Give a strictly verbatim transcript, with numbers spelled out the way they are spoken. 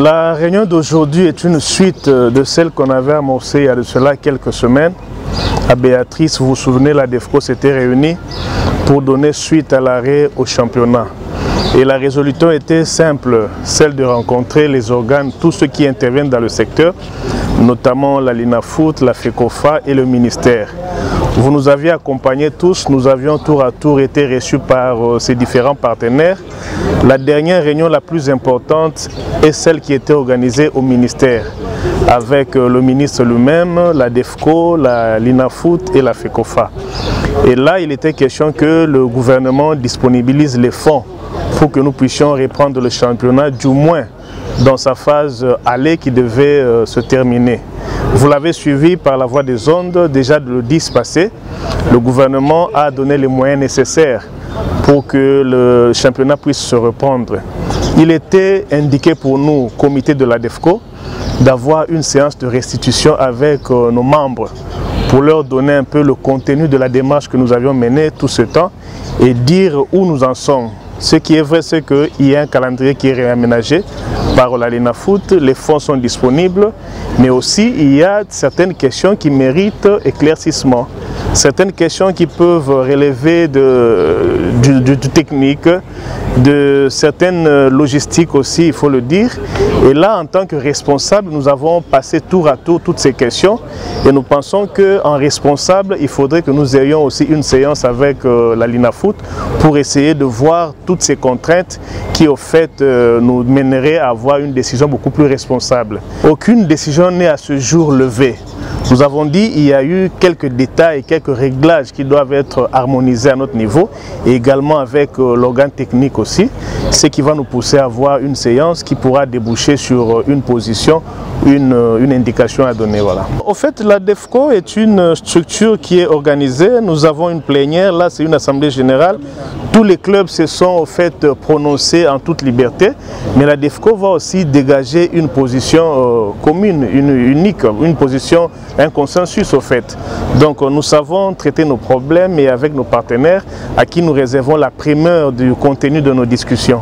La réunion d'aujourd'hui est une suite de celle qu'on avait amorcée il y a de cela quelques semaines. À Béatrice, vous vous souvenez, la DEFCO s'était réunie pour donner suite à l'arrêt au championnat. Et la résolution était simple, celle de rencontrer les organes, tous ceux qui interviennent dans le secteur, notamment la LinaFoot, la FECOFA et le ministère. Vous nous aviez accompagnés tous, nous avions tour à tour été reçus par euh, ces différents partenaires. La dernière réunion la plus importante est celle qui était organisée au ministère, avec euh, le ministre lui-même, la DEFCO, la LinaFoot et la FECOFA. Et là, il était question que le gouvernement disponibilise les fonds pour que nous puissions reprendre le championnat, du moins dans sa phase aller qui devait euh, se terminer. Vous l'avez suivi par la voie des ondes, déjà le dix passé, le gouvernement a donné les moyens nécessaires pour que le championnat puisse se reprendre. Il était indiqué pour nous, comité de la DEFCO, d'avoir une séance de restitution avec euh, nos membres pour leur donner un peu le contenu de la démarche que nous avions menée tout ce temps et dire où nous en sommes. Ce qui est vrai, c'est qu'il y a un calendrier qui est réaménagé par la LinaFoot, les fonds sont disponibles, mais aussi il y a certaines questions qui méritent éclaircissement. Certaines questions qui peuvent relever de, du, du, du technique, de certaines logistiques aussi, il faut le dire. Et là, en tant que responsable, nous avons passé tour à tour toutes ces questions et nous pensons qu'en responsable, il faudrait que nous ayons aussi une séance avec euh, la LinaFoot pour essayer de voir toutes ces contraintes qui, au fait, euh, nous mèneraient à avoir une décision beaucoup plus responsable. Aucune décision n'est à ce jour levée. Nous avons dit qu'il y a eu quelques détails, quelques réglages qui doivent être harmonisés à notre niveau et également avec l'organe technique aussi, ce qui va nous pousser à avoir une séance qui pourra déboucher sur une position, une, une indication à donner. Voilà. Au fait, la DEFCO est une structure qui est organisée. Nous avons une plénière, là c'est une assemblée générale. Tous les clubs se sont au fait prononcés en toute liberté, mais la DEFCO va aussi dégager une position euh, commune, une, unique, une position, un consensus au fait. Donc nous savons traiter nos problèmes et avec nos partenaires à qui nous réservons la primeur du contenu de nos discussions.